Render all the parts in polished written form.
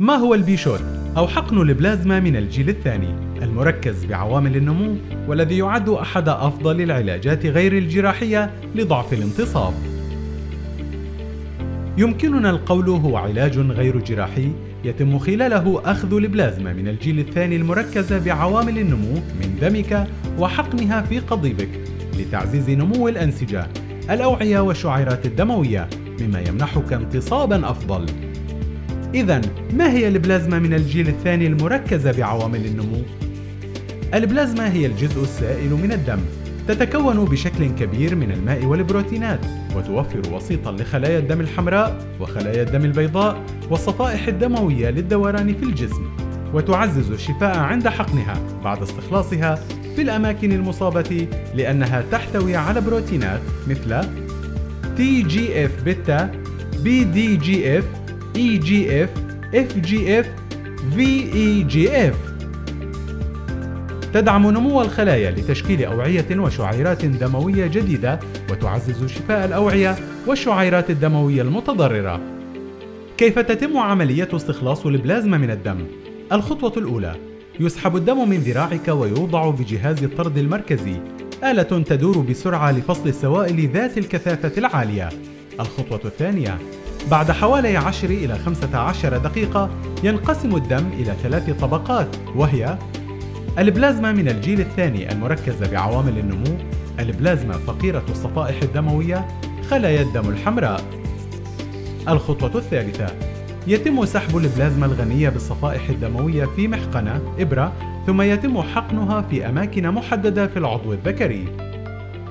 ما هو البي شوت؟ أو حقن البلازما من الجيل الثاني المركز بعوامل النمو، والذي يعد أحد أفضل العلاجات غير الجراحية لضعف الانتصاب. يمكننا القول هو علاج غير جراحي يتم خلاله أخذ البلازما من الجيل الثاني المركزة بعوامل النمو من دمك وحقنها في قضيبك لتعزيز نمو الأنسجة، الأوعية والشعيرات الدموية، مما يمنحك انتصاباً أفضل. إذن ما هي البلازما من الجيل الثاني المركزة بعوامل النمو؟ البلازما هي الجزء السائل من الدم، تتكون بشكل كبير من الماء والبروتينات، وتوفر وسيطاً لخلايا الدم الحمراء وخلايا الدم البيضاء والصفائح الدموية للدوران في الجسم، وتعزز الشفاء عند حقنها بعد استخلاصها في الأماكن المصابة، لأنها تحتوي على بروتينات مثل TGF بيتا، BDGF، EGF، FGF، VEGF. تدعم نمو الخلايا لتشكيل أوعية وشعيرات دموية جديدة، وتعزز شفاء الأوعية والشعيرات الدموية المتضررة. كيف تتم عملية استخلاص البلازما من الدم؟ الخطوة الأولى: يسحب الدم من ذراعك ويوضع بجهاز الطرد المركزي، آلة تدور بسرعة لفصل السوائل ذات الكثافة العالية. الخطوة الثانية: بعد حوالي 10 إلى 15 دقيقة ينقسم الدم إلى 3 طبقات، وهي البلازما من الجيل الثاني المركزة بعوامل النمو، البلازما فقيرة الصفائح الدموية، خلايا الدم الحمراء. الخطوة الثالثة: يتم سحب البلازما الغنية بالصفائح الدموية في محقنة إبرة، ثم يتم حقنها في أماكن محددة في العضو الذكري.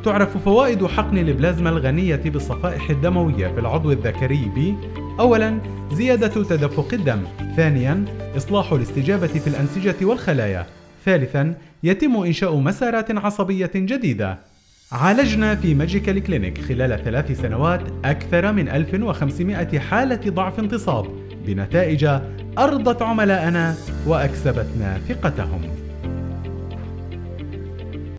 تعرف فوائد حقن البلازما الغنية بالصفائح الدموية في العضو الذكري ب: أولاً زيادة تدفق الدم، ثانياً إصلاح الاستجابة في الأنسجة والخلايا، ثالثاً يتم إنشاء مسارات عصبية جديدة. عالجنا في ماجيكال كلينيك خلال 3 سنوات أكثر من 1500 حالة ضعف انتصاب بنتائج أرضت عملاءنا وأكسبتنا ثقتهم.